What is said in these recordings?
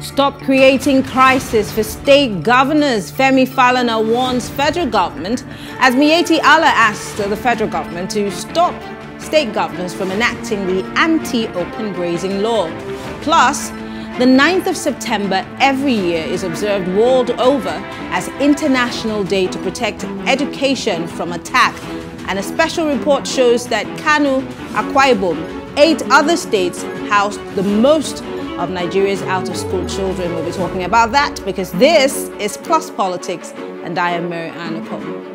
Stop creating crisis for state governors, Femi Falana warns federal government, as Miyetti Allah asks the federal government to stop state governors from enacting the anti-open grazing law. Plus, the 9th of September every year is observed world over as International Day to protect education from attack. And a special report shows that Kano, Akwa Ibom, 8 other states housed the most of Nigeria's out-of-school children. We'll be talking about that because this is Plus Politics, and I am Mary Ann Akpan.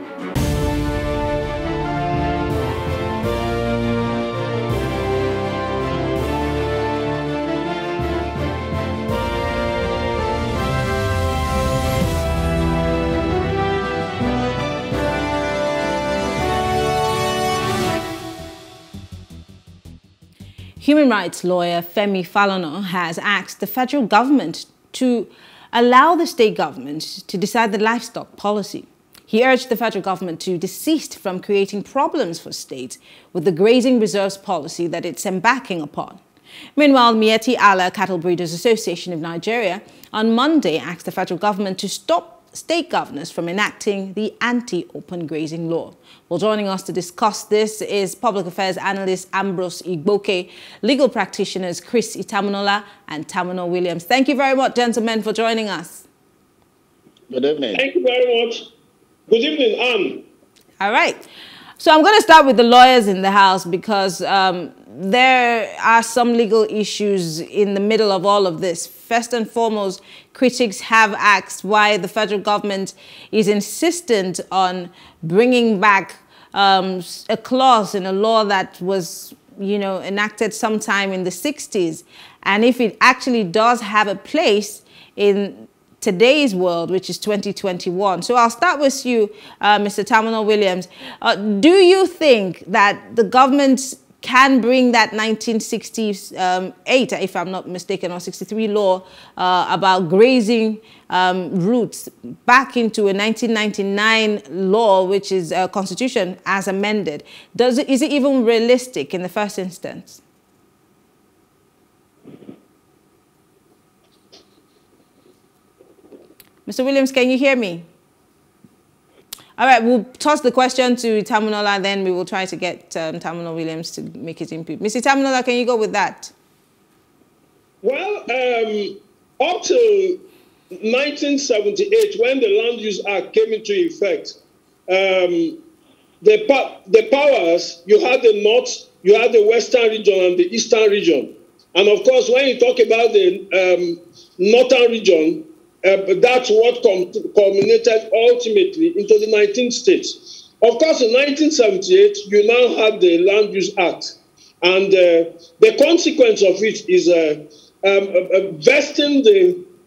Human rights lawyer Femi Falana has asked the federal government to allow the state government to decide the livestock policy. He urged the federal government to desist from creating problems for states with the grazing reserves policy that it's embarking upon. Meanwhile, Miyetti Allah Cattle Breeders Association of Nigeria on Monday asked the federal government to stop state governors from enacting the anti-open grazing law. Well, joining us to discuss this is public affairs analyst Ambrose Igboke, legal practitioners Chris Itamunola and Tamuno Williams. Thank you very much, gentlemen, for joining us. Good evening. Thank you very much. Good evening, Anne. All right. So I'm going to start with the lawyers in the house because there are some legal issues in the middle of all of this. First and foremost, critics have asked why the federal government is insistent on bringing back a clause in a law that was, you know, enacted sometime in the 60s. And if it actually does have a place in today's world, which is 2021. So I'll start with you, Mr. Tamuno Williams. Do you think that the government can bring that 1968, if I'm not mistaken, or 63 law about grazing routes back into a 1999 law, which is a constitution as amended? Is it even realistic in the first instance? Mr. Williams, can you hear me? All right, we'll toss the question to Tamunola, then we will try to get Tamuno Williams to make his input. Mr. Tamunola, can you go with that? Well, up to 1978, when the Land Use Act came into effect, the powers, you had the north, you had the western region and the eastern region. And of course, when you talk about the northern region, that's what culminated ultimately into the 19th state. Of course, in 1978, you now have the Land Use Act. And the consequence of it is vesting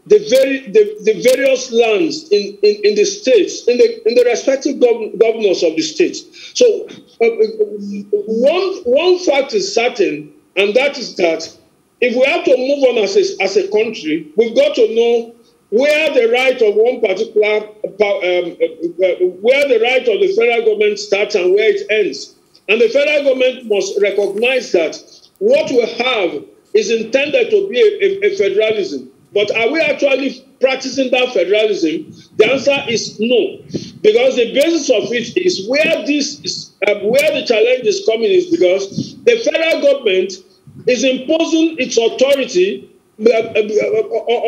the various lands in the states, in the respective governors of the states. So one fact is certain, and that is that if we have to move on as a country, we've got to know where the right of one particular, where the right of the federal government starts and where it ends. And the federal government must recognize that what we have is intended to be a federalism. But are we actually practicing that federalism? The answer is no, because the basis of it is where the challenge is coming is because the federal government is imposing its authority on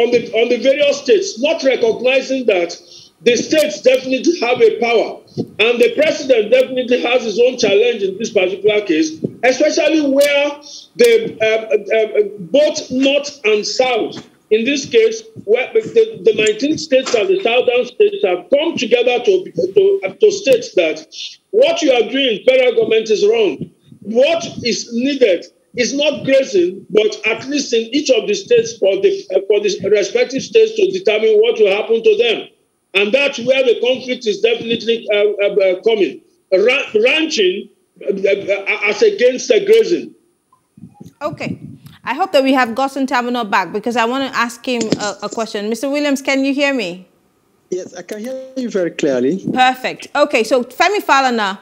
the various states, not recognizing that the states definitely have a power, and the president definitely has his own challenge in this particular case, especially where the both north and south, in this case, where the 19 states and the southern states have come together to state that what you are doing, federal government, is wrong. What is needed? It's not grazing, but at least in each of the states for the respective states to determine what will happen to them. And that's where the conflict is definitely coming. Ranching as against the grazing. Okay. I hope that we have gotten Tamuno back because I want to ask him a question. Mr. Williams, can you hear me? Yes, I can hear you very clearly. Perfect. Okay, so Femi Falana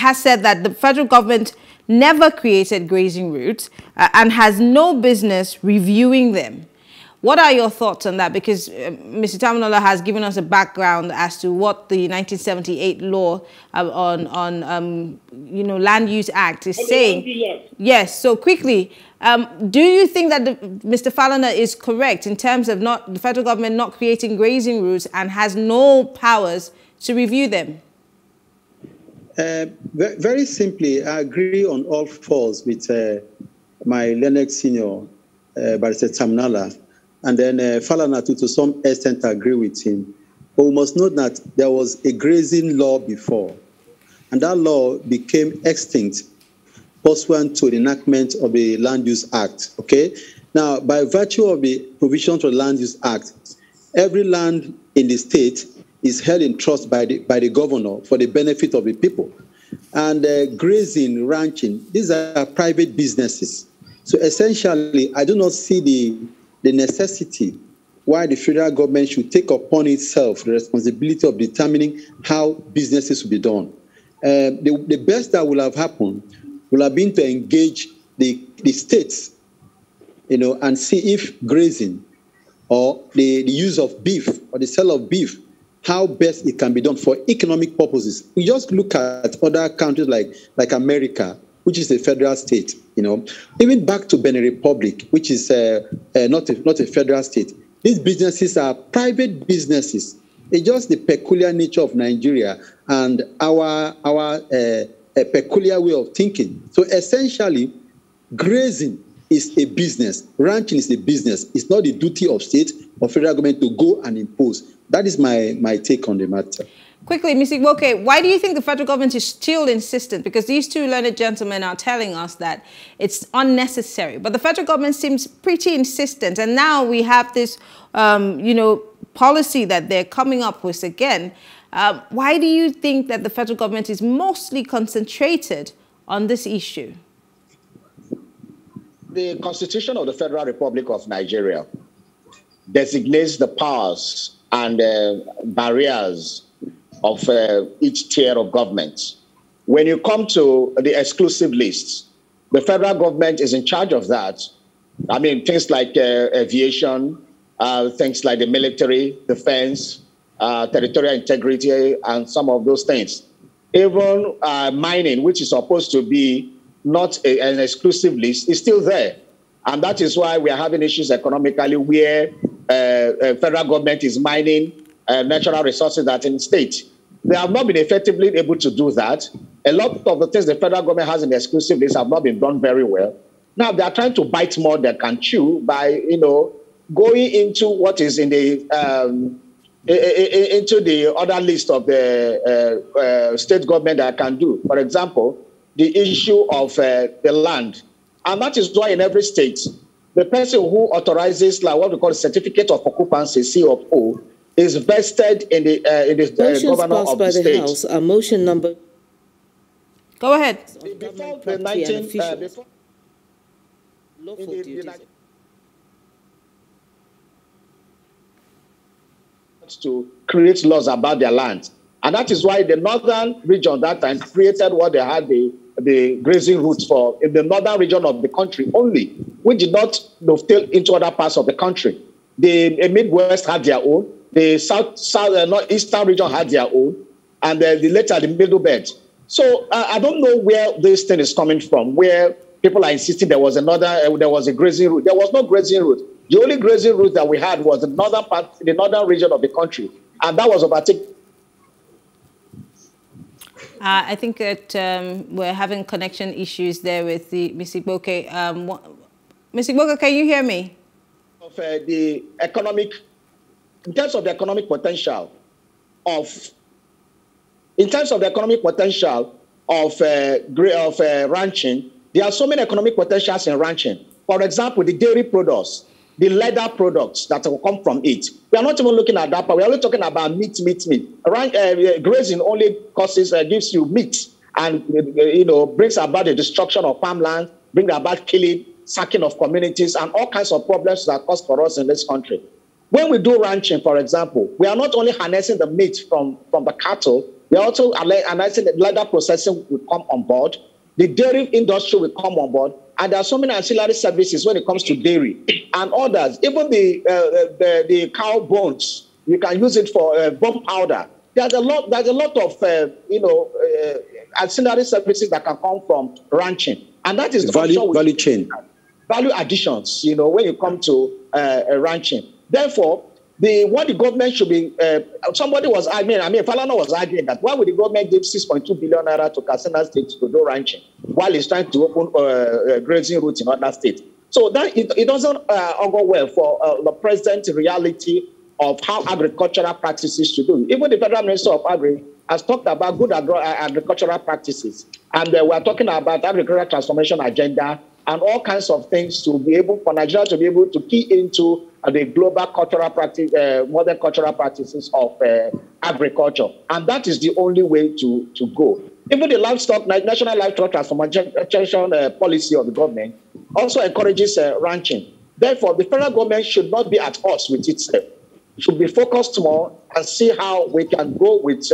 has said that the federal government never created grazing routes and has no business reviewing them. What are your thoughts on that? Because Mr. Itamunola has given us a background as to what the 1978 law on Land Use Act is saying. Yes. So quickly, do you think that Mr. Falana is correct in terms of the federal government not creating grazing routes and has no powers to review them? Very simply, I agree on all fours with my learned senior, Barrister Itamunola, and then Falana to some extent agree with him. But we must note that there was a grazing law before, and that law became extinct pursuant to the enactment of the Land Use Act. Okay, now by virtue of the provisions of the Land Use Act, every land in the state is held in trust by the governor for the benefit of the people. And grazing, ranching, these are private businesses. So essentially, I do not see the necessity why the federal government should take upon itself the responsibility of determining how businesses will be done. The best that will have happened will have been to engage the states, and see if grazing or the use of beef or the sale of beef, how best it can be done for economic purposes. We just look at other countries like America, which is a federal state, Even back to Benue Republic, which is not a federal state. These businesses are private businesses. It's just the peculiar nature of Nigeria and our peculiar way of thinking. So essentially, grazing is a business. Ranching is a business. It's not the duty of state or federal government to go and impose. That is my take on the matter. Quickly, Ms. Igboke, why do you think the federal government is still insistent? Because these two learned gentlemen are telling us that it's unnecessary. But the federal government seems pretty insistent. And now we have this, policy that they're coming up with again. Why do you think that the federal government is mostly concentrated on this issue? The Constitution of the Federal Republic of Nigeria designates the powers and barriers of each tier of government. When you come to the exclusive list, the federal government is in charge of that. I mean, things like aviation, things like the military, defense, territorial integrity, and some of those things. Even mining, which is supposed to be not an exclusive list, is still there. And that is why we are having issues economically where federal government is mining natural resources that are in state. They have not been effectively able to do that. A lot of the things the federal government has in the exclusive list have not been done very well. Now they are trying to bite more than can chew by, going into what is in the into the other list of the state government that can do. For example, the issue of the land, and that is why in every state, the person who authorizes like what we call a certificate of occupancy (COO) is vested in the governor of the state. House, motion number. Go ahead. Before the 19. To create laws about their land, and that is why the northern region that time created what they had the grazing routes for in the northern region of the country only, which did not dovetail into other parts of the country. The Midwest had their own, the northeastern region had their own, and later the middle belt. So I don't know where this thing is coming from, where people are insisting there was a grazing route. There was no grazing route. The only grazing route that we had was the northern region of the country, and that was overtaken. I think that we're having connection issues there with Ms. Igboke. Ms. Igboke, can you hear me? Of in terms of the economic potential of ranching, there are so many economic potentials in ranching. For example, the dairy products, the leather products that will come from it. We are not even looking at that, but we are only talking about meat. Grazing only gives you meat and, brings about the destruction of farmland, brings about killing, sacking of communities, and all kinds of problems that cause for us in this country. When we do ranching, for example, we are not only harnessing the meat from the cattle, we are also harnessing the leather processing will come on board. The dairy industry will come on board. And there are so many ancillary services when it comes to dairy and others. Even the cow bones, you can use it for bone powder. There's a lot of ancillary services that can come from ranching, and that is value chain, value additions. When you come to ranching, therefore, what the government should be. Somebody was arguing. Falana was arguing that why would the government give 6.2 billion naira to Katsina State to do ranching while it's trying to open grazing routes in other states? So that it doesn't go well for the present reality of how agricultural practices should do. Even the Federal Minister of Agri has talked about good agricultural practices, and we're talking about agricultural transformation agenda and all kinds of things to be able for Nigeria to be able to key into the global cultural practice, modern cultural practices of agriculture. And that is the only way to go. Even the National Livestock Transformation Policy of the government also encourages ranching. Therefore, the federal government should not be at odds with itself. Should be focused more and see how we can go with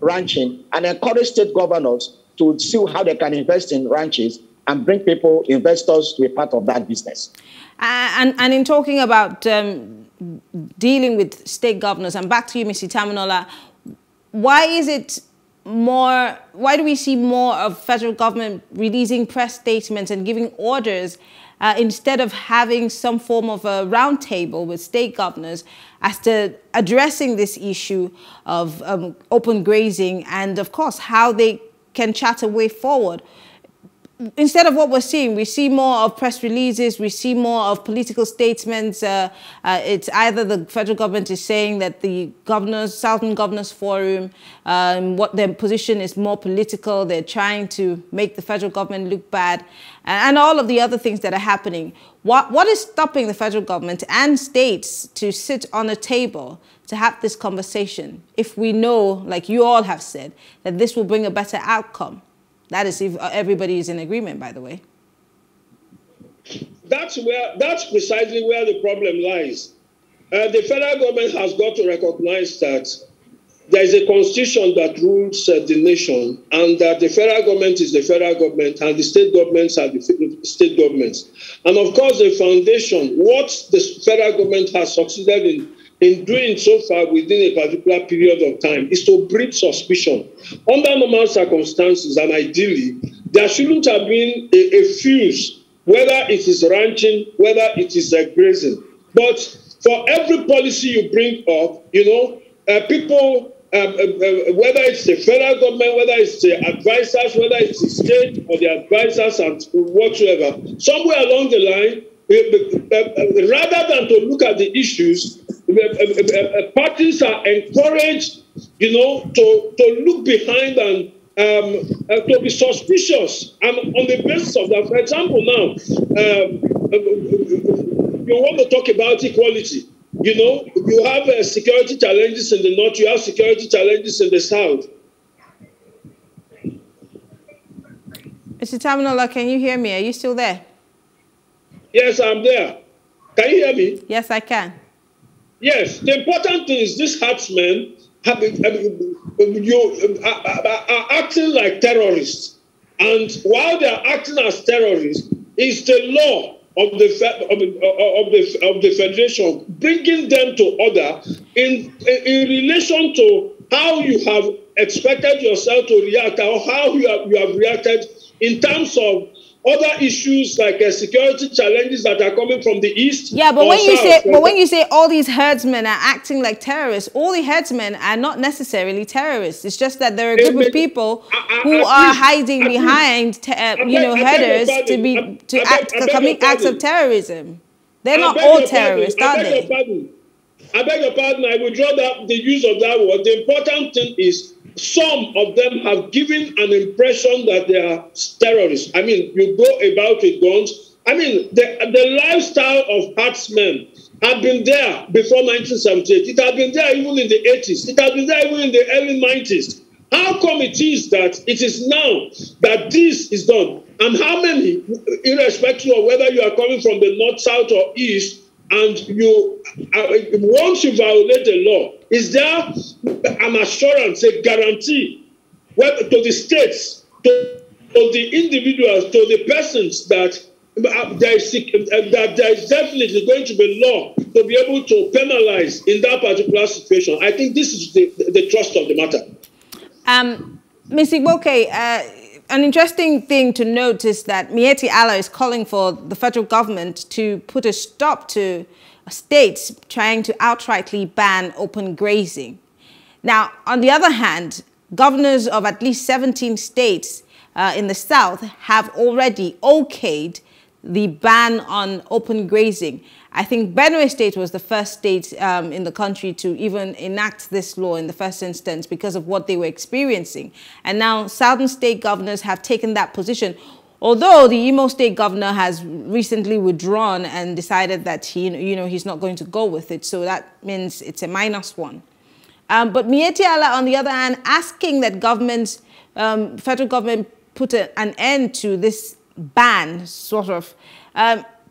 ranching and encourage state governors to see how they can invest in ranches and bring people, investors, to be part of that business. And in talking about dealing with state governors, and back to you, Mr. Itamunola, why do we see more of federal government releasing press statements and giving orders instead of having some form of a roundtable with state governors as to addressing this issue of open grazing and, of course, how they can chart a way forward? Instead of what we're seeing, we see more of press releases, we see more of political statements. It's either the federal government is saying that the governors, Southern Governors Forum, what their position is more political, they're trying to make the federal government look bad, and all of the other things that are happening. What is stopping the federal government and states to sit on a table to have this conversation if we know, like you all have said, that this will bring a better outcome? That is if everybody is in agreement, by the way. That's precisely where the problem lies. The federal government has got to recognize that there is a constitution that rules the nation, and that the federal government is the federal government and the state governments are the state governments. And of course, the foundation, what the federal government has succeeded in doing so far within a particular period of time is to breed suspicion. Under normal circumstances, and ideally, there shouldn't have been a fuse, whether it is ranching, whether it is grazing. But for every policy you bring up, people, whether it's the federal government, whether it's the advisors, whether it's the state or the advisors and whatsoever, somewhere along the line, rather than to look at the issues, parties are encouraged, to look behind and to be suspicious. And on the basis of that, for example, now, you want to talk about equality. You have security challenges in the north, you have security challenges in the south. Mr. Itamunola, can you hear me? Are you still there? Yes, I'm there. Can you hear me? Yes, I can. Yes, the important thing is these herdsmen are acting like terrorists. And while they are acting as terrorists, it's the law of the Federation bringing them to order in relation to how you have expected yourself to react or how you have reacted in terms of other issues like security challenges that are coming from the east. Yeah, but when you say all these herdsmen are acting like terrorists, all the herdsmen are not necessarily terrorists. It's just that there are a group of people who are hiding behind, herders to commit acts of terrorism. They're not all terrorists, are they? I beg your pardon. I withdraw the use of that word. The important thing is, some of them have given an impression that they are terrorists. You go about with guns. The lifestyle of herdsmen had been there before 1978. It had been there even in the 80s. It had been there even in the early 90s. How come it is that it is now that this is done? And how many, irrespective of whether you are coming from the north, south, or east, and once you violate the law, is there an assurance, a guarantee to the states, to the individuals, to the persons that there is definitely going to be law to be able to penalize in that particular situation. I think this is the thrust of the matter. Ms. Igboke, an interesting thing to note is that Miyetti Allah is calling for the federal government to put a stop to states trying to outrightly ban open grazing. Now, on the other hand, governors of at least 17 states in the South have already okayed the ban on open grazing. I think Benue State was the first state in the country to even enact this law in the first instance because of what they were experiencing. And now southern state governors have taken that position, although the Imo State governor has recently withdrawn and decided that he's not going to go with it. So that means it's a -1. But Miyetti Allah, on the other hand, asking that governments, federal government, put an end to this ban, sort of.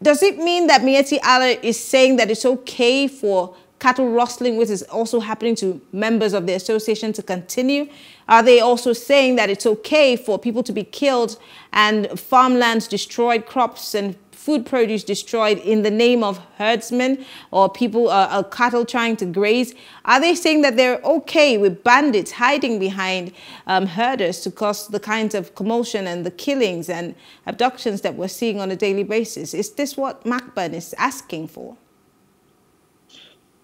Does it mean that Miyetti Allah is saying that it's okay for cattle rustling, which is also happening to members of the association, to continue? Are they also saying that it's okay for people to be killed and farmlands destroyed, crops and food produce destroyed in the name of herdsmen or people, cattle trying to graze? Are they saying that they're okay with bandits hiding behind herders to cause the kinds of commotion and the killings and abductions that we're seeing on a daily basis? Is this what MACBAN is asking for?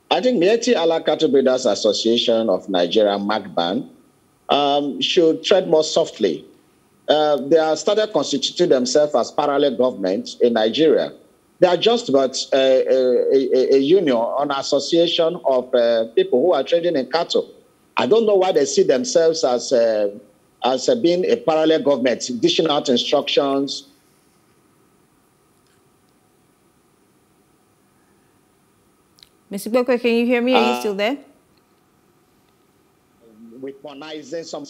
I think Miyetti Allah Cattle Breeders Association of Nigeria, MACBAN, should tread more softly. They have started constituting themselves as parallel government in Nigeria. They are just but a union, an association of people who are trading in cattle. I don't know why they see themselves as being a parallel government, dishing out instructions. Mr. Igboke, can you hear me? Are you still there? Weaponizing some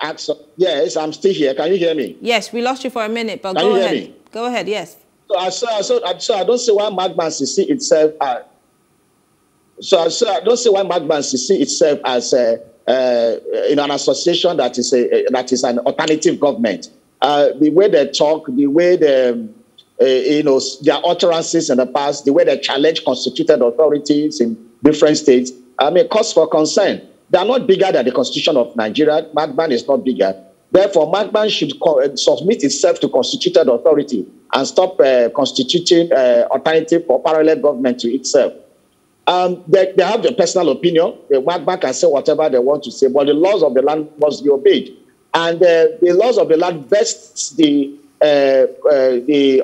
acts of, yes, I'm still here. Can you hear me? Yes, we lost you for a minute, but go ahead. Go ahead, yes. So I don't see why MACBAN see itself as I don't see why MACBAN see itself as in an association that is an alternative government. The way they talk, the way they their utterances in the past, the way they challenge constituted authorities in different states, I mean, cause for concern. They are not bigger than the Constitution of Nigeria. MACBAN is not bigger. Therefore, MACBAN should submit itself to constituted authority and stop constituting alternative or parallel government to itself. They have their personal opinion. MACBAN can say whatever they want to say, but the laws of the land must be obeyed. And the laws of the land vests the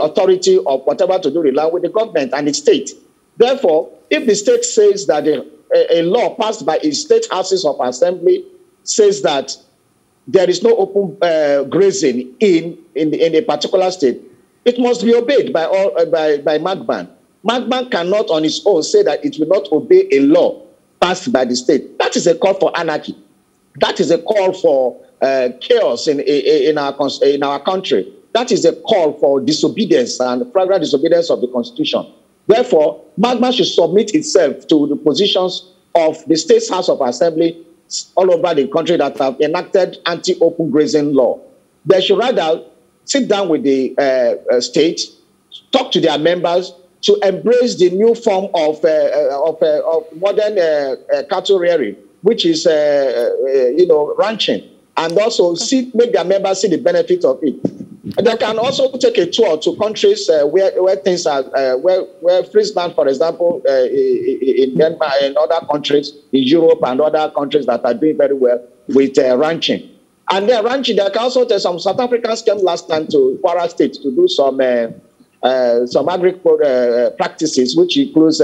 authority of whatever to do with the land with the government and the state. Therefore, if the state says that a law passed by its state houses of assembly says that there is no open grazing in a particular state, it must be obeyed by all by MACBAN. MACBAN cannot on its own say that it will not obey a law passed by the state. That is a call for anarchy. That is a call for chaos in our country. That is a call for disobedience and flagrant disobedience of the Constitution. Therefore, MACBAN should submit itself to the positions of the State's House of Assembly all over the country that have enacted anti-open grazing law. They should rather sit down with the state, talk to their members to embrace the new form of modern cattle rearing, which is ranching, and also make their members see the benefit of it. They can also take a tour to countries where things are, where Friesland, for example, in Denmark and other countries, in Europe and other countries that are doing very well with ranching. And then ranching, they can also take some South Africans came last time to Kwara State to do some agricultural practices, which includes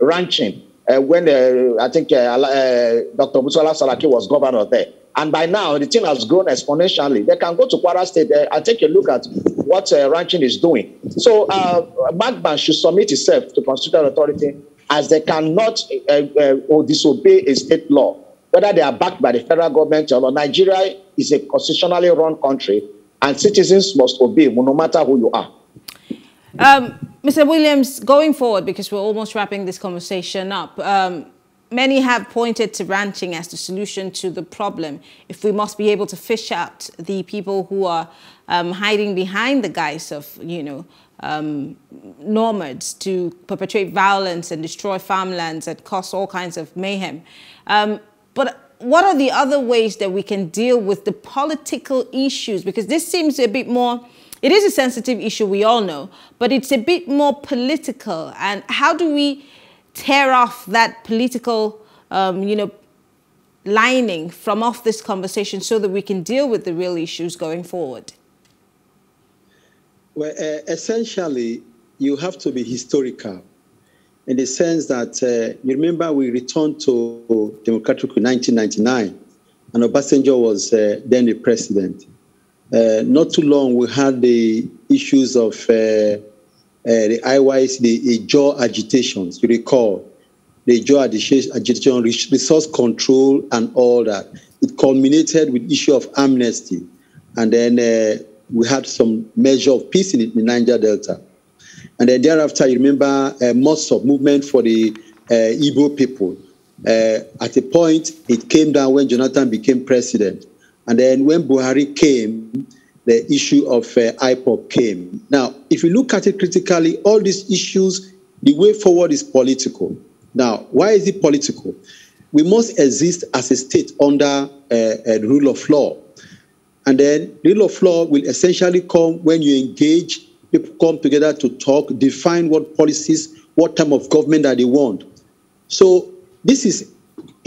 ranching. When I think Dr. Bukola Saraki was governor there. And by now, the thing has grown exponentially. They can go to Kwara State and take a look at what ranching is doing. So MACBAN should submit itself to constitutional authority as they cannot or disobey a state law, whether they are backed by the federal government or not. Nigeria is a constitutionally run country, and citizens must obey no matter who you are. Mr. Williams, going forward, because we're almost wrapping this conversation up, Many have pointed to ranching as the solution to the problem. If we must be able to fish out the people who are hiding behind the guise of, nomads to perpetrate violence and destroy farmlands and cause all kinds of mayhem. But what are the other ways that we can deal with the political issues? Because this seems a bit more, it is a sensitive issue, we all know, but it's a bit more political. And how do we tear off that political, lining from off this conversation so that we can deal with the real issues going forward? Well, essentially, you have to be historical in the sense that, you remember we returned to democratic in 1999, and Obasanjo was then the president. Not too long, we had the issues of the IYs, the Ijaw agitations, you recall, the Ijaw agitation, resource control and all that. It culminated with the issue of amnesty. And then we had some measure of peace in the Niger Delta. And then thereafter, you remember most of movement for the Igbo people. At a point, it came down when Jonathan became president. And then when Buhari came, the issue of IPOB came. Now, if you look at it critically, all these issues, the way forward is political. Now, why is it political? We must exist as a state under a rule of law. And then rule of law will essentially come when you engage, people come together to talk, define what policies, what type of government that they want. So this is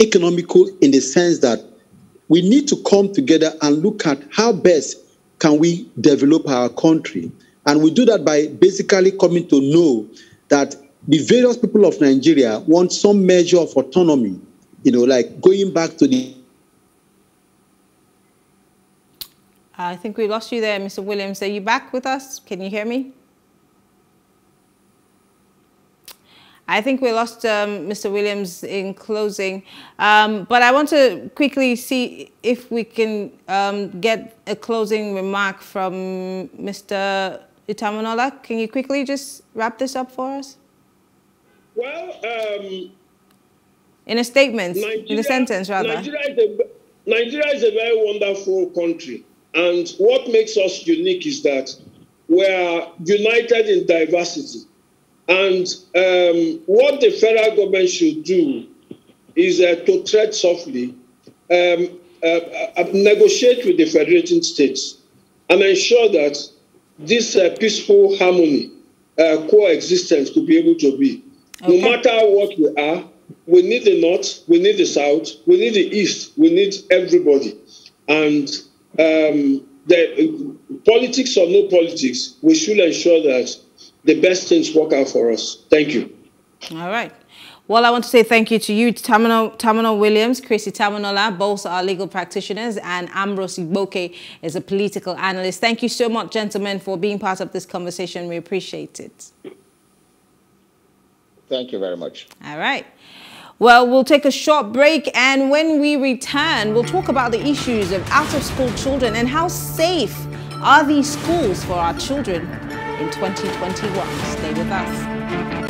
economical in the sense that we need to come together and look at how best can we develop our country. And we do that by basically coming to know that the various people of Nigeria want some measure of autonomy, like going back to the... I think we lost you there, Mr. Williams. Are you back with us? Can you hear me? I think we lost Mr. Williams in closing, but I want to quickly see if we can get a closing remark from Mr. Itamunola. Can you quickly just wrap this up for us? Well, in a statement, in a sentence rather. Nigeria is a very wonderful country, and what makes us unique is that we are united in diversity. And what the federal government should do is to tread softly, negotiate with the federating states, and ensure that this peaceful harmony, coexistence could be able to be. Okay. No matter what we are, we need the North, we need the South, we need the East, we need everybody. And the politics or no politics, we should ensure that the best things work out for us. Thank you. All right. Well, I want to say thank you to you, Tamuno Williams, Chris Itamunola, both are legal practitioners, and Ambrose Igboke is a political analyst. Thank you so much, gentlemen, for being part of this conversation. We appreciate it. Thank you very much. All right. Well, we'll take a short break, and when we return, we'll talk about the issues of out-of-school children and how safe are these schools for our children in 2021. Stay with us.